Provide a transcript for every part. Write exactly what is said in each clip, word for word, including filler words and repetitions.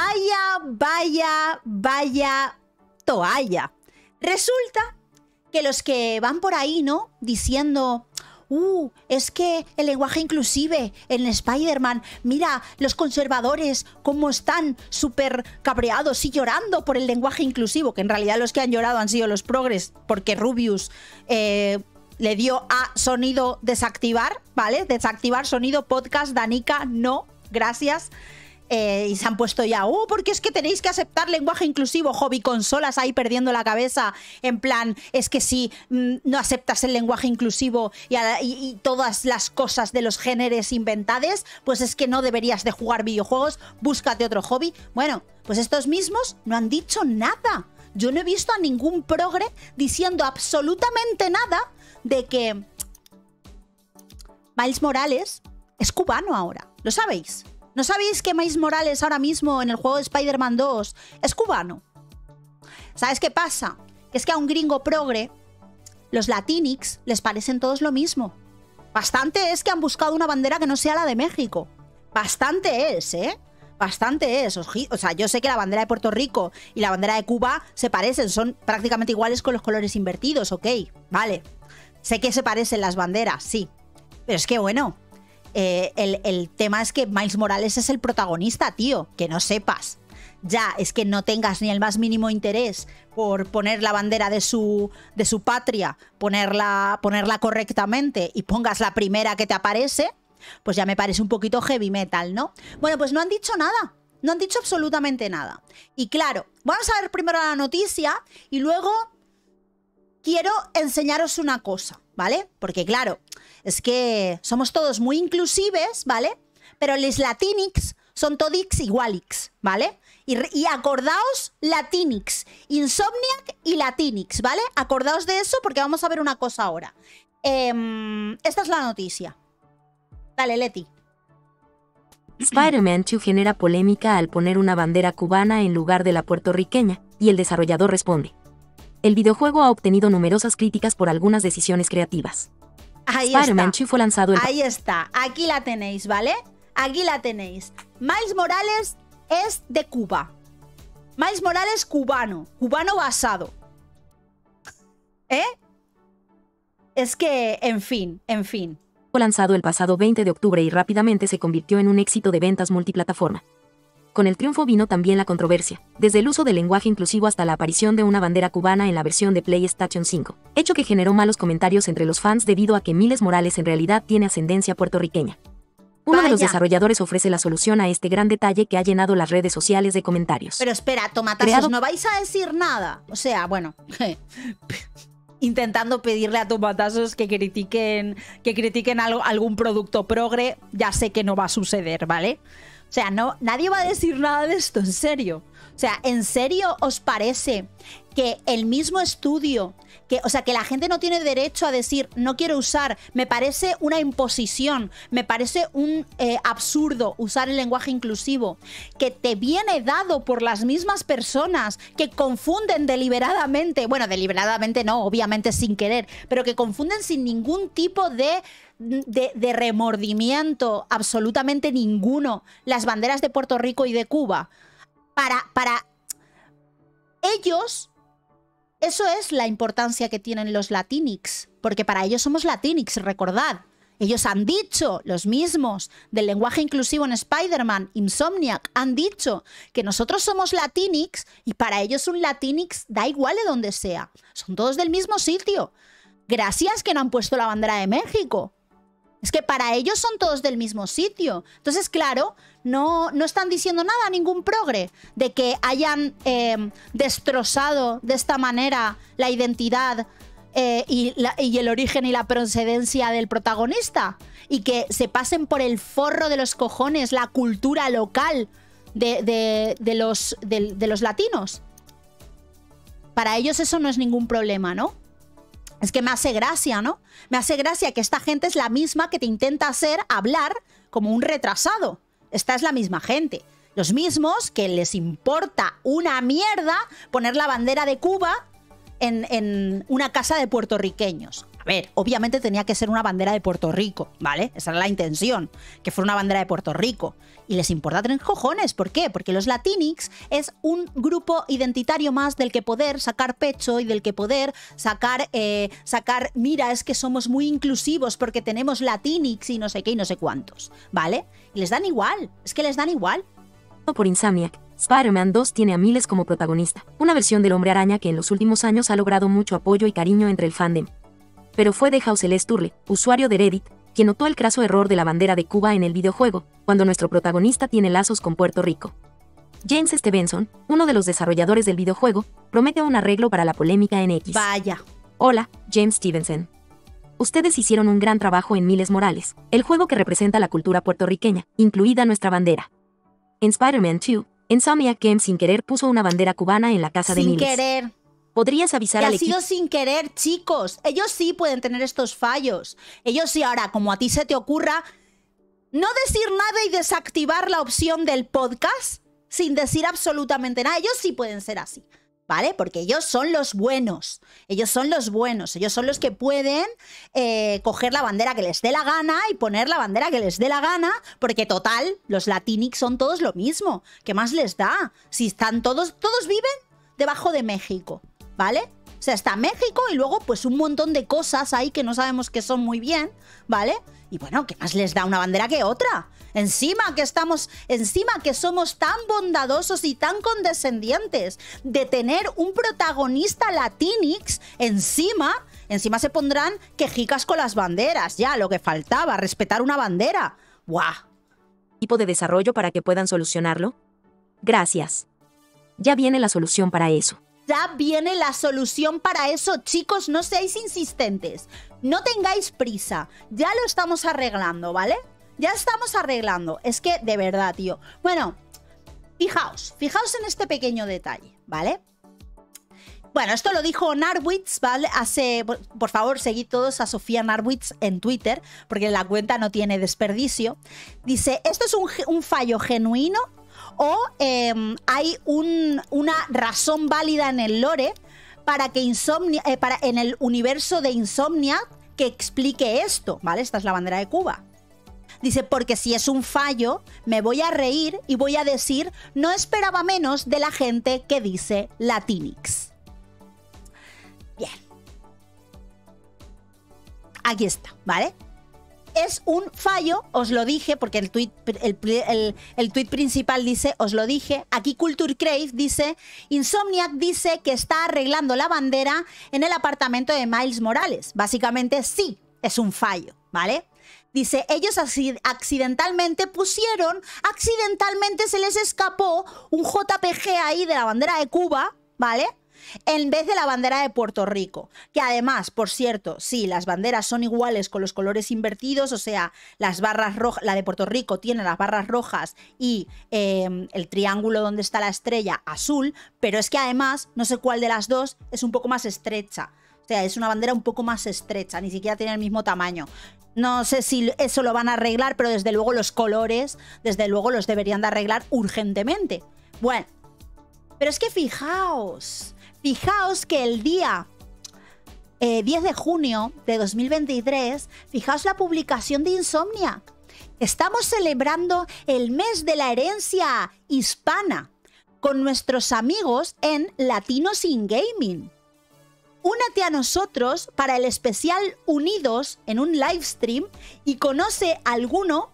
Vaya, vaya, vaya toalla. Resulta que los que van por ahí, ¿no? Diciendo... Uh, es que el lenguaje inclusive en Spider-Man, mira, los conservadores cómo están súper cabreados y llorando por el lenguaje inclusivo, que en realidad los que han llorado han sido los progres, porque Rubius eh, le dio a sonido desactivar, ¿vale? Desactivar sonido podcast, Danica, no, gracias. Eh, y se han puesto ya, oh, porque es que tenéis que aceptar lenguaje inclusivo, hobby consolas ahí perdiendo la cabeza, en plan, es que si mm, no aceptas el lenguaje inclusivo y, a, y, y todas las cosas de los géneros inventades, pues es que no deberías de jugar videojuegos, búscate otro hobby. Bueno, pues estos mismos no han dicho nada. Yo no he visto a ningún progre diciendo absolutamente nada de que Miles Morales es cubano ahora, ¿lo sabéis? ¿No sabéis que Miles Morales ahora mismo en el juego de Spider-Man dos es cubano? ¿Sabes qué pasa? Es que a un gringo progre, los latinx les parecen todos lo mismo. Bastante es que han buscado una bandera que no sea la de México. Bastante es, ¿eh? Bastante es. O sea, yo sé que la bandera de Puerto Rico y la bandera de Cuba se parecen, son prácticamente iguales con los colores invertidos, ¿ok? Vale. Sé que se parecen las banderas, sí. Pero es que bueno... Eh, el, el tema es que Miles Morales es el protagonista, tío, que no sepas. Ya, es que no tengas ni el más mínimo interés por poner la bandera de su, de su patria, ponerla, ponerla correctamente y pongas la primera que te aparece, pues ya me parece un poquito heavy metal, ¿no? Bueno, pues no han dicho nada, no han dicho absolutamente nada. Y claro, vamos a ver primero la noticia y luego quiero enseñaros una cosa, ¿vale? Porque claro... Es que somos todos muy inclusives, ¿vale? Pero los latinx son todix igualix, ¿vale? Y, y acordaos latinx, Insomniac y latinx, ¿vale? Acordaos de eso porque vamos a ver una cosa ahora. Eh, esta es la noticia. Dale, Leti. Spider-Man dos genera polémica al poner una bandera cubana en lugar de la puertorriqueña, y el desarrollador responde. El videojuego ha obtenido numerosas críticas por algunas decisiones creativas. Spider-Man dos fue lanzado el... Ahí está, aquí la tenéis, ¿vale? Aquí la tenéis. Miles Morales es de Cuba. Miles Morales cubano, cubano basado. ¿Eh? Es que, en fin, en fin. Fue lanzado el pasado veinte de octubre y rápidamente se convirtió en un éxito de ventas multiplataforma. Con el triunfo vino también la controversia, desde el uso del lenguaje inclusivo hasta la aparición de una bandera cubana en la versión de PlayStation cinco, hecho que generó malos comentarios entre los fans debido a que Miles Morales en realidad tiene ascendencia puertorriqueña. Uno Vaya. de los desarrolladores ofrece la solución a este gran detalle que ha llenado las redes sociales de comentarios. Pero espera, tomatazos, Creado... no vais a decir nada. O sea, bueno... Intentando pedirle a tomatazos que critiquen, que critiquen algo, algún producto progre, ya sé que no va a suceder, ¿vale? O sea, no, nadie va a decir nada de esto, en serio. O sea, ¿en serio os parece que el mismo estudio, que, o sea, que la gente no tiene derecho a decir, no quiero usar, me parece una imposición, me parece un eh, absurdo usar el lenguaje inclusivo, que te viene dado por las mismas personas que confunden deliberadamente, bueno, deliberadamente no, obviamente sin querer, pero que confunden sin ningún tipo de... De, de remordimiento absolutamente ninguno las banderas de Puerto Rico y de Cuba? Para, para ellos eso es la importancia que tienen los latinx, porque para ellos somos latinx, recordad. Ellos han dicho, los mismos del lenguaje inclusivo en Spider-Man, Insomniac, han dicho que nosotros somos latinx y para ellos un latinx da igual de donde sea, son todos del mismo sitio. Gracias que no han puesto la bandera de México. Es que para ellos son todos del mismo sitio. Entonces, claro, no, no están diciendo nada a ningún progre de que hayan eh, destrozado de esta manera la identidad eh, y, la, y el origen y la procedencia del protagonista. Y que se pasen por el forro de los cojones la cultura local de, de, de, los, de, de los latinos. Para ellos eso no es ningún problema, ¿no? Es que me hace gracia, ¿no? Me hace gracia que esta gente es la misma que te intenta hacer hablar como un retrasado. Esta es la misma gente. Los mismos que les importa una mierda poner la bandera de Cuba en, en una casa de puertorriqueños. A ver, obviamente tenía que ser una bandera de Puerto Rico, ¿vale? Esa era la intención, que fuera una bandera de Puerto Rico. Y les importa tres cojones, ¿por qué? Porque los Latinx es un grupo identitario más del que poder sacar pecho y del que poder sacar, eh, sacar, mira, es que somos muy inclusivos porque tenemos Latinx y no sé qué y no sé cuántos, ¿vale? Y les dan igual, es que les dan igual. Por Insomniac, Spider-Man dos tiene a Miles como protagonista, una versión del Hombre Araña que en los últimos años ha logrado mucho apoyo y cariño entre el fandom. Pero fue de HouseLesturle, usuario de Reddit, quien notó el craso error de la bandera de Cuba en el videojuego, cuando nuestro protagonista tiene lazos con Puerto Rico. James Stevenson, uno de los desarrolladores del videojuego, promete un arreglo para la polémica en X. Vaya. Hola, James Stevenson. Ustedes hicieron un gran trabajo en Miles Morales, el juego que representa la cultura puertorriqueña, incluida nuestra bandera. En Spider-Man dos, Insomniac Games sin querer puso una bandera cubana en la casa de Miles. Sin querer. Podrías avisar al equipo. Ha sido sin querer, chicos. Ellos sí pueden tener estos fallos. Ellos sí, ahora, como a ti se te ocurra, no decir nada y desactivar la opción del podcast sin decir absolutamente nada. Ellos sí pueden ser así, ¿vale? Porque ellos son los buenos. Ellos son los buenos. Ellos son los que pueden eh, coger la bandera que les dé la gana y poner la bandera que les dé la gana, porque total, los Latinx son todos lo mismo. ¿Qué más les da? Si están todos, todos viven debajo de México, ¿vale? O sea, está México y luego pues un montón de cosas ahí que no sabemos que son muy bien, ¿vale? Y bueno, ¿qué más les da una bandera que otra? Encima que estamos, encima que somos tan bondadosos y tan condescendientes de tener un protagonista latinx, encima, encima se pondrán quejicas con las banderas, ya, lo que faltaba, respetar una bandera. ¡Guau! ¿Tipo de desarrollo para que puedan solucionarlo? Gracias. Ya viene la solución para eso. Ya viene la solución para eso, chicos, no seáis insistentes, no tengáis prisa, ya lo estamos arreglando, ¿vale? Ya estamos arreglando, es que de verdad, tío. Bueno, fijaos, fijaos en este pequeño detalle, ¿vale? Bueno, esto lo dijo Narwitz, ¿vale? Hace, por, por favor, seguid todos a Sofía Narwitz en Twitter, porque la cuenta no tiene desperdicio. Dice, esto es un, un fallo genuino, o eh, hay un, una razón válida en el lore para que Insomnia, eh, para, en el universo de Insomniac que explique esto, ¿vale? Esta es la bandera de Cuba. Dice, porque si es un fallo, me voy a reír y voy a decir, no esperaba menos de la gente que dice Latinx. Bien. Aquí está, ¿vale? Es un fallo, os lo dije, porque el tweet, el, el, el tweet principal dice, os lo dije. Aquí Culture Crave dice, Insomniac dice que está arreglando la bandera en el apartamento de Miles Morales. Básicamente sí, es un fallo, ¿vale? Dice, ellos accidentalmente pusieron, accidentalmente se les escapó un J P G ahí de la bandera de Cuba, ¿vale? En vez de la bandera de Puerto Rico, que además, por cierto, sí, las banderas son iguales con los colores invertidos, o sea, las barras rojas, la de Puerto Rico tiene las barras rojas y eh, el triángulo donde está la estrella azul, pero es que además, no sé cuál de las dos, es un poco más estrecha, o sea, es una bandera un poco más estrecha, ni siquiera tiene el mismo tamaño. No sé si eso lo van a arreglar, pero desde luego los colores, desde luego los deberían de arreglar urgentemente. Bueno, pero es que fijaos... Fijaos que el día eh, diez de junio de dos mil veintitrés, fijaos la publicación de Insomniac. Estamos celebrando el mes de la herencia hispana con nuestros amigos en Latinos in Gaming. Únete a nosotros para el especial Unidos en un live stream y conoce a alguno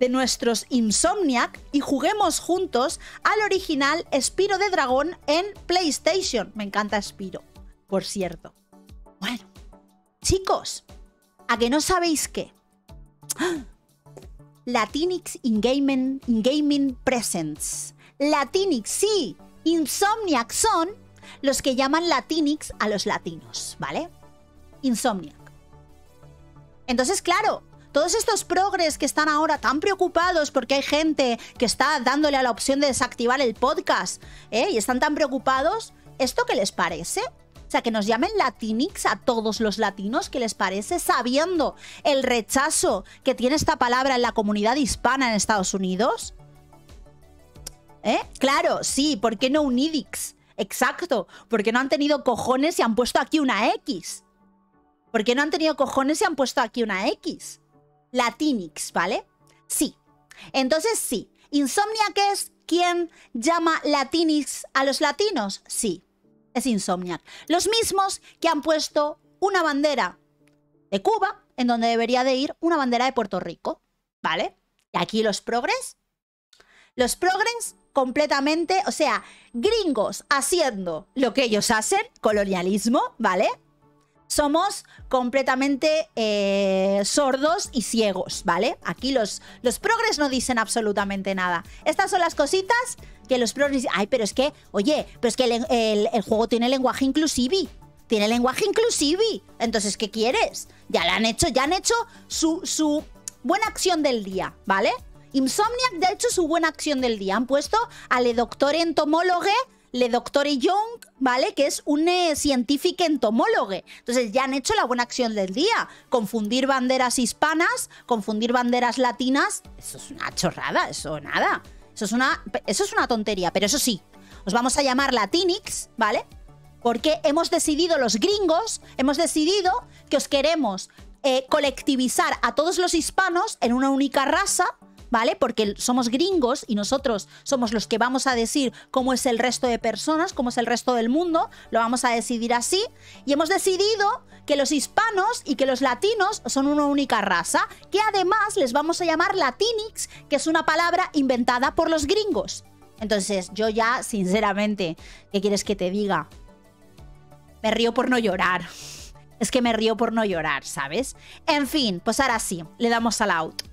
de nuestros Insomniac y juguemos juntos al original Spyro the Dragon en PlayStation. Me encanta Spyro, por cierto. Bueno, chicos, ¿a que no sabéis qué? ¡Ah! Latinx in Gaming, in Gaming Presents. Latinx, sí, Insomniac son los que llaman Latinx a los latinos, ¿vale? Insomniac. Entonces, claro... Todos estos progres que están ahora tan preocupados porque hay gente que está dándole a la opción de desactivar el podcast, ¿eh? Y están tan preocupados, ¿esto qué les parece? O sea, que nos llamen Latinx a todos los latinos, ¿qué les parece? Sabiendo el rechazo que tiene esta palabra en la comunidad hispana en Estados Unidos. ¿Eh? Claro, sí, ¿por qué no Unidix? Exacto, porque no han tenido cojones y han puesto aquí una X. Porque no han tenido cojones y han puesto aquí una X. Latinx, ¿vale? Sí. Entonces sí. ¿Insomniac es quien llama Latinx a los latinos? Sí. Es Insomniac. Los mismos que han puesto una bandera de Cuba, en donde debería de ir una bandera de Puerto Rico, ¿vale? Y aquí los progres. Los progres completamente, o sea, gringos haciendo lo que ellos hacen, colonialismo, ¿vale? Somos completamente eh, sordos y ciegos, ¿vale? Aquí los, los progres no dicen absolutamente nada. Estas son las cositas que los progres... Ay, pero es que, oye, pero es que el, el, el juego tiene lenguaje inclusive. Tiene lenguaje inclusive. Entonces, ¿qué quieres? Ya la han hecho, ya han hecho su, su buena acción del día, ¿vale? Insomniac ya ha hecho su buena acción del día. Han puesto a le doctor entomólogue... Le doctore Young, ¿vale? Que es un eh, científico entomólogo. Entonces ya han hecho la buena acción del día. Confundir banderas hispanas, confundir banderas latinas, eso es una chorrada, eso nada. Eso es una, eso es una tontería, pero eso sí, os vamos a llamar Latinx, ¿vale? Porque hemos decidido los gringos, hemos decidido que os queremos eh, colectivizar a todos los hispanos en una única raza, ¿vale? Porque somos gringos y nosotros somos los que vamos a decir cómo es el resto de personas, cómo es el resto del mundo, lo vamos a decidir así. Y hemos decidido que los hispanos y que los latinos son una única raza, que además les vamos a llamar Latinx, que es una palabra inventada por los gringos. Entonces, yo ya, sinceramente, ¿qué quieres que te diga? Me río por no llorar. Es que me río por no llorar, ¿sabes? En fin, pues ahora sí, le damos al out.